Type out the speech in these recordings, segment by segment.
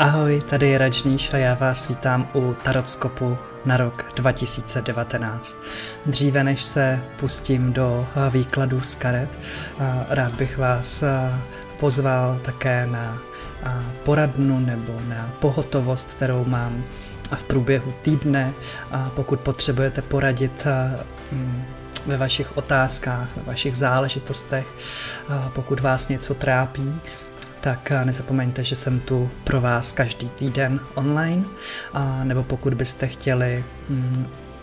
Ahoj, tady je Radžníš a já vás vítám u Tarotskopu na rok 2019. Dříve než se pustím do výkladů z karet, rád bych vás pozval také na poradnu nebo na pohotovost, kterou mám v průběhu týdne. Pokud potřebujete poradit ve vašich otázkách, ve vašich záležitostech, pokud vás něco trápí, tak nezapomeňte, že jsem tu pro vás každý týden online, nebo pokud byste chtěli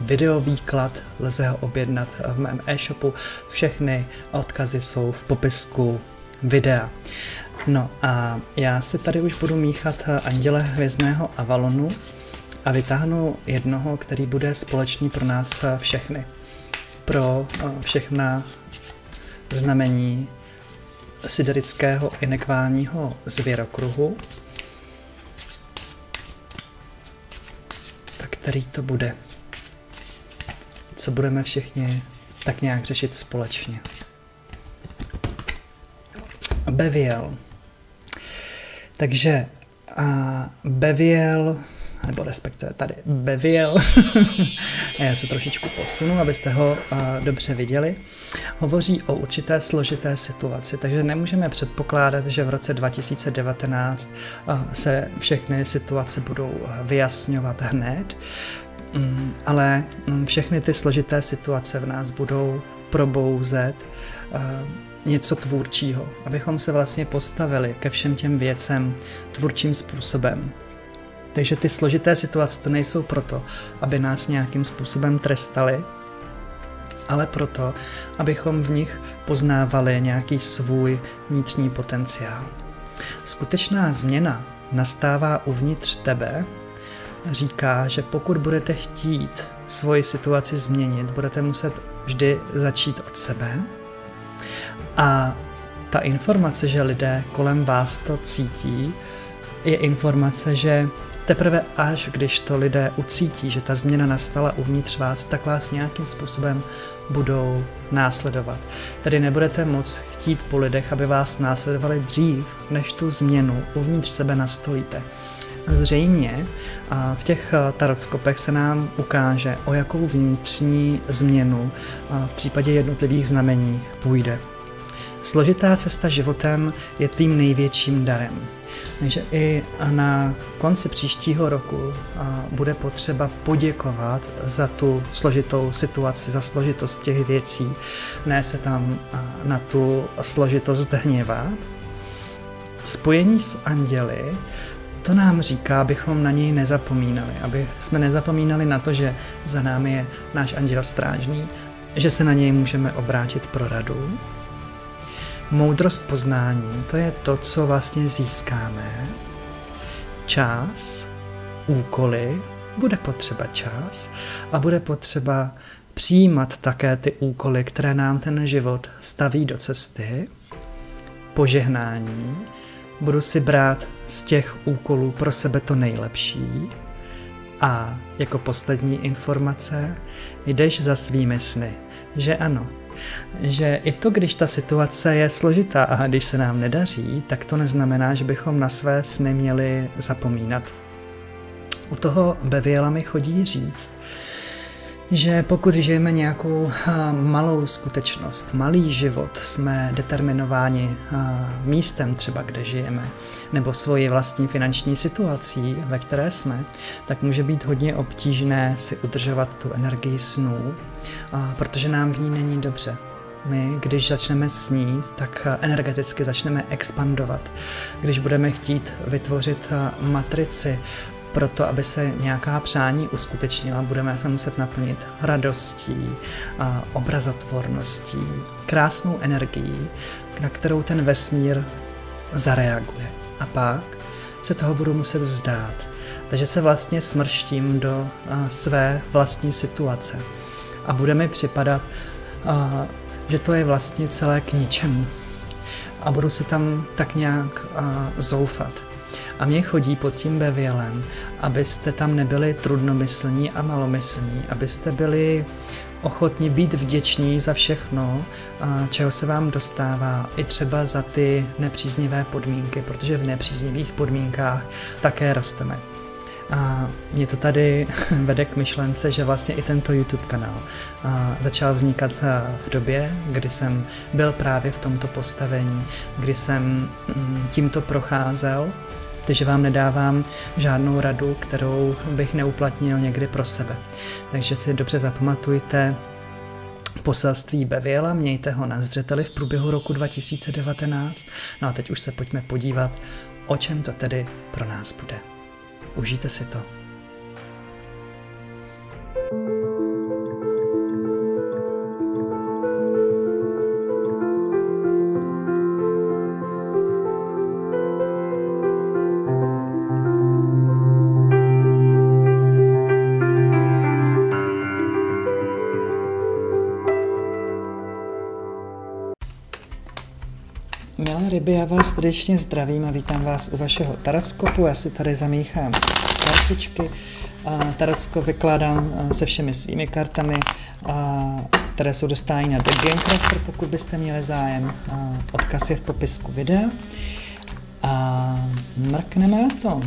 videovýklad, lze ho objednat v mém e-shopu. Všechny odkazy jsou v popisku videa. No a já si tady už budu míchat anděle Hvězdného Avalonu a vytáhnu jednoho, který bude společný pro nás všechny. Pro všechna znamení siderického inekválního zvěrokruhu. Tak který to bude? Co budeme všichni tak nějak řešit společně? Beviel. Takže Beviel, nebo respektive tady Beviel, já se trošičku posunu, abyste ho dobře viděli, hovoří o určité složité situaci, takže nemůžeme předpokládat, že v roce 2019 se všechny situace budou vyjasňovat hned, ale všechny ty složité situace v nás budou probouzet něco tvůrčího, abychom se vlastně postavili ke všem těm věcem tvůrčím způsobem. Takže ty složité situace to nejsou proto, aby nás nějakým způsobem trestali, ale proto, abychom v nich poznávali nějaký svůj vnitřní potenciál. Skutečná změna nastává uvnitř tebe, říká, že pokud budete chtít svoji situaci změnit, budete muset vždy začít od sebe. A ta informace, že lidé kolem vás to cítí, je informace, že teprve až když to lidé ucítí, že ta změna nastala uvnitř vás, tak vás nějakým způsobem budou následovat. Tedy nebudete moc chtít po lidech, aby vás následovali dřív, než tu změnu uvnitř sebe nastolíte. Zřejmě v těch tarotskopech se nám ukáže, o jakou vnitřní změnu v případě jednotlivých znamení půjde. Složitá cesta životem je tvým největším darem. Takže i na konci příštího roku bude potřeba poděkovat za tu složitou situaci, za složitost těch věcí, ne se tam na tu složitost hněvat. Spojení s anděli, to nám říká, abychom na něj nezapomínali, aby jsme nezapomínali na to, že za námi je náš anděl strážný, že se na něj můžeme obrátit pro radu. Moudrost poznání, to je to, co vlastně získáme. Čas, úkoly, bude potřeba čas a bude potřeba přijímat také ty úkoly, které nám ten život staví do cesty. Požehnání, budu si brát z těch úkolů pro sebe to nejlepší. A jako poslední informace, jdeš za svými sny, že ano. Že i to, když ta situace je složitá a když se nám nedaří, tak to neznamená, že bychom na své sny měli zapomínat. U toho Beviela mi chodí říct, že pokud žijeme nějakou malou skutečnost, malý život, jsme determinováni místem třeba, kde žijeme, nebo svoji vlastní finanční situací, ve které jsme, tak může být hodně obtížné si udržovat tu energii snů, protože nám v ní není dobře. My, když začneme snít, tak energeticky začneme expandovat. Když budeme chtít vytvořit matrici, proto, aby se nějaká přání uskutečnila, budeme se muset naplnit radostí, obrazotvorností, krásnou energií, na kterou ten vesmír zareaguje. A pak se toho budu muset vzdát. Takže se vlastně smrštím do své vlastní situace. A bude mi připadat, že to je vlastně celé k ničemu. A budu se tam tak nějak zoufat. A mě chodí pod tím Bevielem, abyste tam nebyli trudnomyslní a malomyslní, abyste byli ochotni být vděční za všechno, čeho se vám dostává, i třeba za ty nepříznivé podmínky, protože v nepříznivých podmínkách také rosteme. A mě to tady vede k myšlence, že vlastně i tento YouTube kanál začal vznikat v době, kdy jsem byl právě v tomto postavení, kdy jsem tímto procházel, takže vám nedávám žádnou radu, kterou bych neuplatnil někdy pro sebe. Takže si dobře zapamatujte poselství Beviela, mějte ho na zřeteli v průběhu roku 2019. No a teď už se pojďme podívat, o čem to tedy pro nás bude. Užijte si to. Milé ryby, já vás srdečně zdravím a vítám vás u vašeho tarotskopu. Já si tady zamíchám kartičky. Tarotskop vykládám se všemi svými kartami, které jsou dostání na Game Crafter, pokud byste měli zájem. Odkaz je v popisku videa. A mrkneme na to.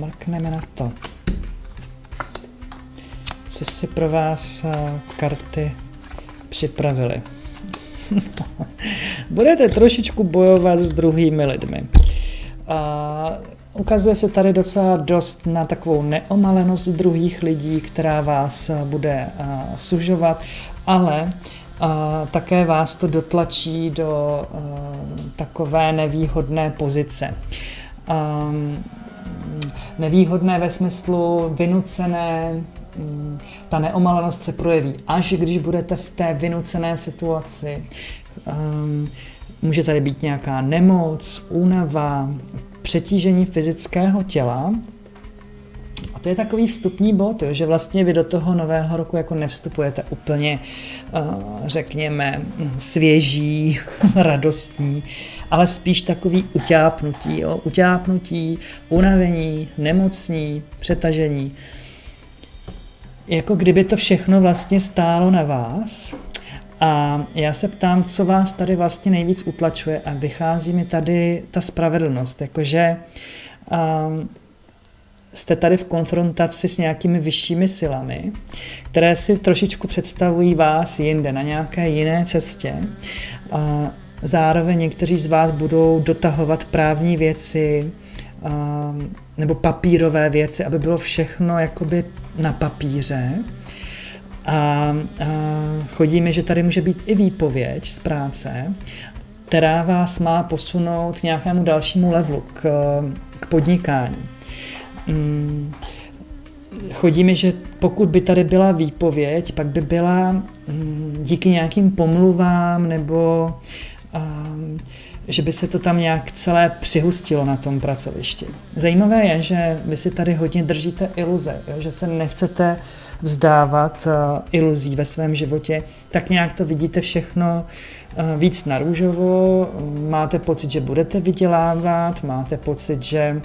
Mrkneme na to. Co si pro vás karty připravili? Budete trošičku bojovat s druhými lidmi. Ukazuje se tady docela dost na takovou neomalenost druhých lidí, která vás bude sužovat, ale také vás to dotlačí do takové nevýhodné pozice. Nevýhodné ve smyslu vynucené. Ta neomalenost se projeví, až když budete v té vynucené situaci. Může tady být nějaká nemoc, únava, přetížení fyzického těla. A to je takový vstupní bod, jo, že vlastně vy do toho nového roku jako nevstupujete úplně, řekněme, svěží, radostní, ale spíš takový utápnutí, jo. Utápnutí, unavení, nemocní, přetažení. Jako kdyby to všechno vlastně stálo na vás. A já se ptám, co vás tady vlastně nejvíc utlačuje, a vychází mi tady ta spravedlnost, jakože jste tady v konfrontaci s nějakými vyššími silami, které si trošičku představují vás jinde, na nějaké jiné cestě. Zároveň někteří z vás budou dotahovat právní věci nebo papírové věci, aby bylo všechno jakoby na papíře. A chodí mi, že tady může být i výpověď z práce, která vás má posunout k nějakému dalšímu levelu, k podnikání. Chodí mi, že pokud by tady byla výpověď, pak by byla díky nějakým pomluvám, nebo že by se to tam nějak celé přihustilo na tom pracovišti. Zajímavé je, že vy si tady hodně držíte iluze, jo? Že se nechcete vzdávat iluzí ve svém životě, tak nějak to vidíte všechno víc na růžovo, máte pocit, že budete vydělávat, máte pocit, že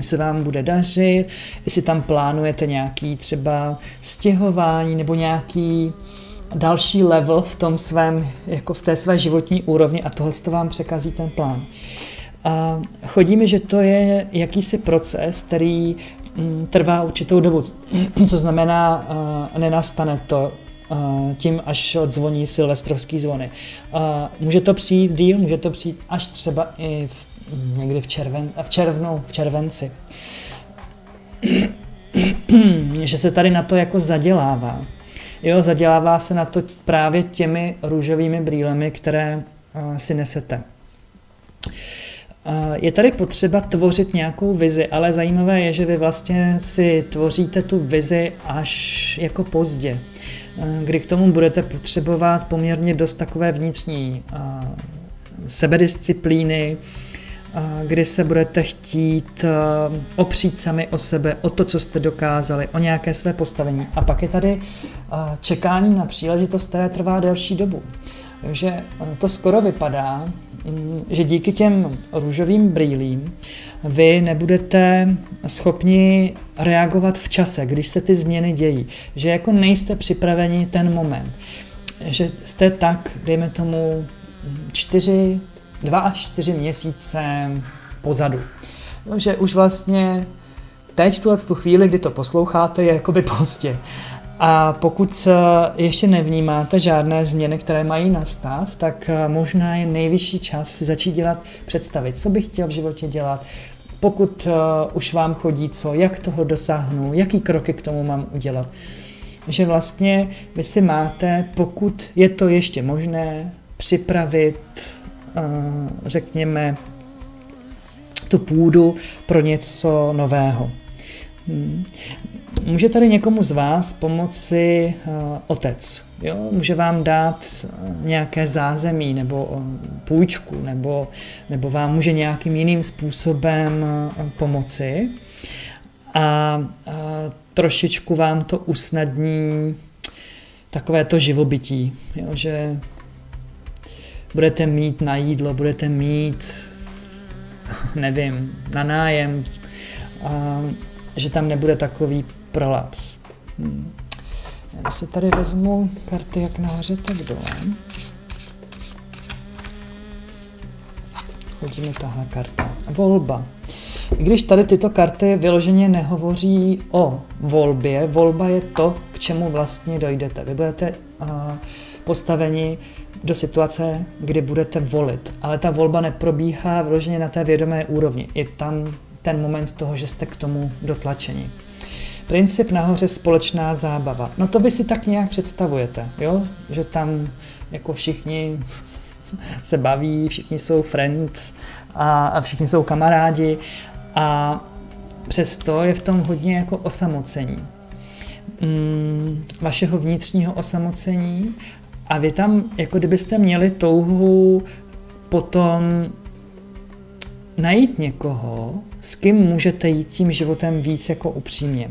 se vám bude dařit, jestli tam plánujete nějaký třeba stěhování nebo nějaký další level v tom svém, jako v té své životní úrovni, a tohle to vám překazí ten plán. A chodí mi, že to je jakýsi proces, který trvá určitou dobu, co znamená, nenastane to tím, až odzvoní silvestrovský zvony. Může to přijít díl, může to přijít až třeba i někdy v červenci. Že se tady na to jako zadělává. Jo, zadělává se na to právě těmi růžovými brýlemi, které si nesete. Je tady potřeba tvořit nějakou vizi, ale zajímavé je, že vy vlastně si tvoříte tu vizi až jako pozdě, kdy k tomu budete potřebovat poměrně dost takové vnitřní sebedisciplíny, kdy se budete chtít opřít sami o sebe, o to, co jste dokázali, o nějaké své postavení. A pak je tady čekání na příležitost, které trvá delší dobu. Takže to skoro vypadá, že díky těm růžovým brýlím vy nebudete schopni reagovat v čase, když se ty změny dějí. Že jako nejste připraveni ten moment. Že jste tak, dejme tomu, 2 až 4 měsíce pozadu. No, že už vlastně teď v tu chvíli, kdy to posloucháte, je jakoby pozdě. A pokud ještě nevnímáte žádné změny, které mají nastat, tak možná je nejvyšší čas si začít dělat, představit, co bych chtěl v životě dělat, pokud už vám chodí co, jak toho dosáhnu, jaký kroky k tomu mám udělat. Že vlastně vy si máte, pokud je to ještě možné, připravit, řekněme, tu půdu pro něco nového. Může tady někomu z vás pomoci otec. Jo? Může vám dát nějaké zázemí nebo půjčku, nebo vám může nějakým jiným způsobem pomoci. A trošičku vám to usnadní takové to živobytí, jo? Že budete mít na jídlo, budete mít, nevím, na nájem, že tam nebude takový prolaps. Já si tady vezmu karty jak nahoře, tak dole. Chodí mi tahle karta. Volba. I když tady tyto karty vyloženě nehovoří o volbě, volba je to, k čemu vlastně dojdete. Vy budete postaveni do situace, kdy budete volit, ale ta volba neprobíhá vyloženě na té vědomé úrovni. Je tam ten moment toho, že jste k tomu dotlačeni. Princip nahoře společná zábava. No to vy si tak nějak představujete, jo? Že tam jako všichni se baví, všichni jsou friends a všichni jsou kamarádi a přesto je v tom hodně jako osamocení. Vašeho vnitřního osamocení a vy tam, jako kdybyste měli touhu potom najít někoho, s kým můžete jít tím životem víc jako upřímně.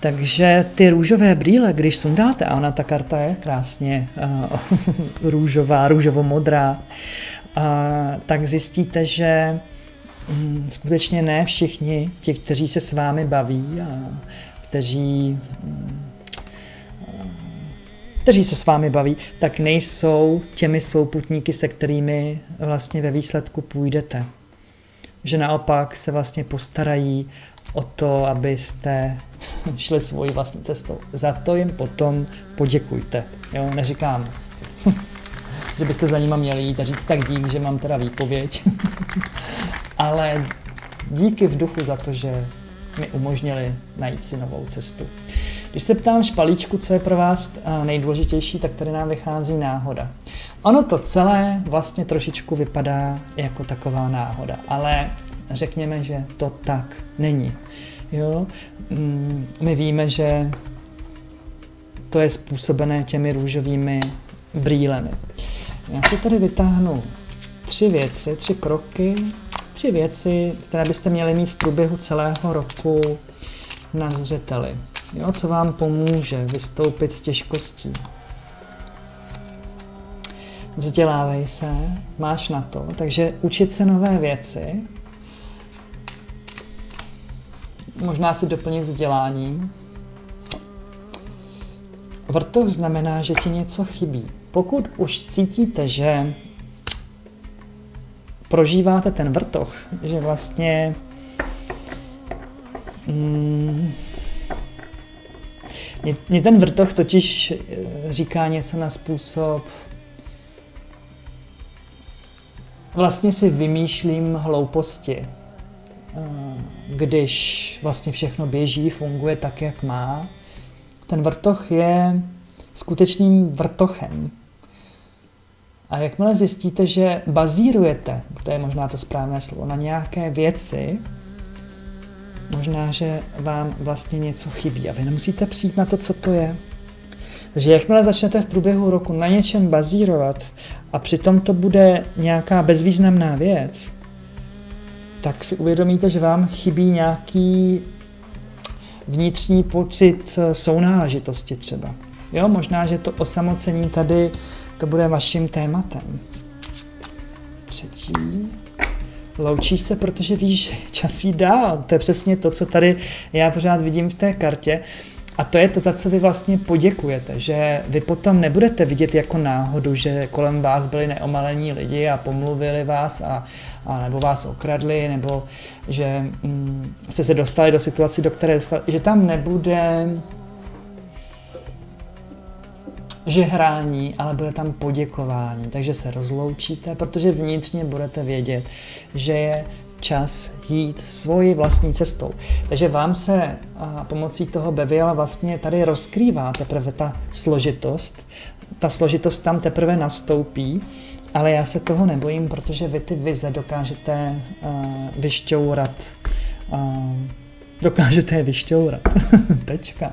Takže ty růžové brýle, když sundáte, a ona ta karta je krásně růžová, růžovo-modrá, tak zjistíte, že skutečně ne všichni ti, kteří se s vámi baví a kteří se s vámi baví, tak nejsou těmi souputníky, se kterými vlastně ve výsledku půjdete. Že naopak se vlastně postarají o to, abyste šli svojí vlastní cestou. Za to jim potom poděkujte. Jo, neříkám, že byste za nima měli jít a říct tak dík, že mám teda výpověď. Ale díky v duchu za to, že mi umožnili najít si novou cestu. Když se ptám špalíčku, co je pro vás nejdůležitější, tak tady nám vychází náhoda. Ono to celé vlastně trošičku vypadá jako taková náhoda, ale řekněme, že to tak není. Jo? My víme, že to je způsobené těmi růžovými brýlemi. Já si tady vytáhnu 3 věci, 3 kroky, 3 věci, které byste měli mít v průběhu celého roku na zřeteli. Jo, co vám pomůže vystoupit z těžkostí. Vzdělávej se, máš na to, takže učit se nové věci. Možná si doplnit vzdělání. Vrtoch znamená, že ti něco chybí. Pokud už cítíte, že prožíváte ten vrtoch, že vlastně mě ten vrtoch totiž říká něco na způsob vlastně si vymýšlím hlouposti, když vlastně všechno běží, funguje tak, jak má. Ten vrtoch je skutečným vrtochem. A jakmile zjistíte, že bazírujete, to je možná to správné slovo, na nějaké věci, možná, že vám vlastně něco chybí a vy nemusíte přijít na to, co to je. Takže jakmile začnete v průběhu roku na něčem bazírovat a přitom to bude nějaká bezvýznamná věc, tak si uvědomíte, že vám chybí nějaký vnitřní pocit sounáležitosti třeba. Jo, možná, že to osamocení tady, to bude vaším tématem. Třetí. Loučíš se, protože víš, že čas jí dál. To je přesně to, co tady já pořád vidím v té kartě. A to je to, za co vy vlastně poděkujete, že vy potom nebudete vidět jako náhodu, že kolem vás byli neomalení lidi a pomluvili vás a nebo vás okradli, nebo že jste se dostali do situace, do které dostali, že tam nebude žehrání, ale bude tam poděkování, takže se rozloučíte, protože vnitřně budete vědět, že je čas jít svoji vlastní cestou. Takže vám se pomocí toho Beviela vlastně tady rozkrývá teprve ta složitost. Ta složitost tam teprve nastoupí, ale já se toho nebojím, protože vy ty vize dokážete vyšťourat. Dokážete je vyšťourat. Tečka.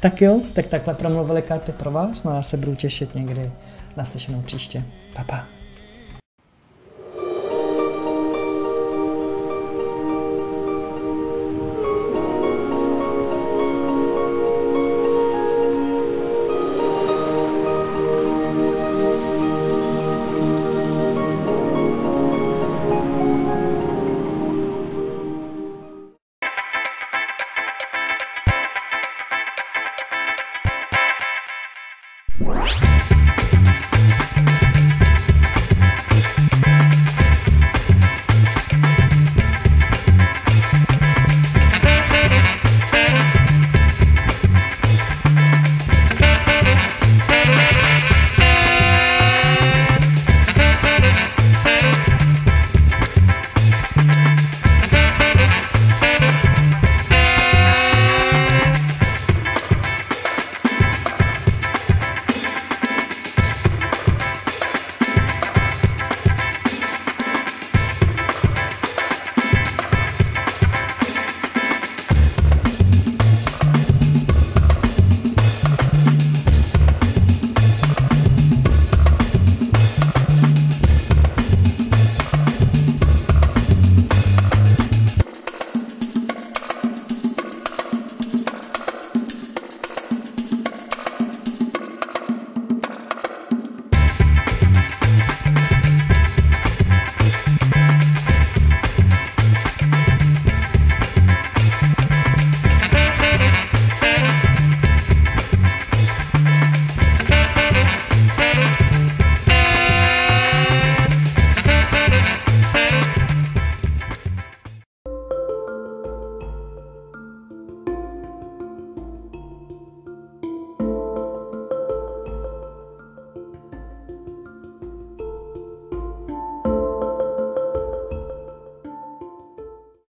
Tak jo, tak takhle promluvili karty pro vás, no já se budu těšit někdy. Naslyšenou příště. Pa, pa.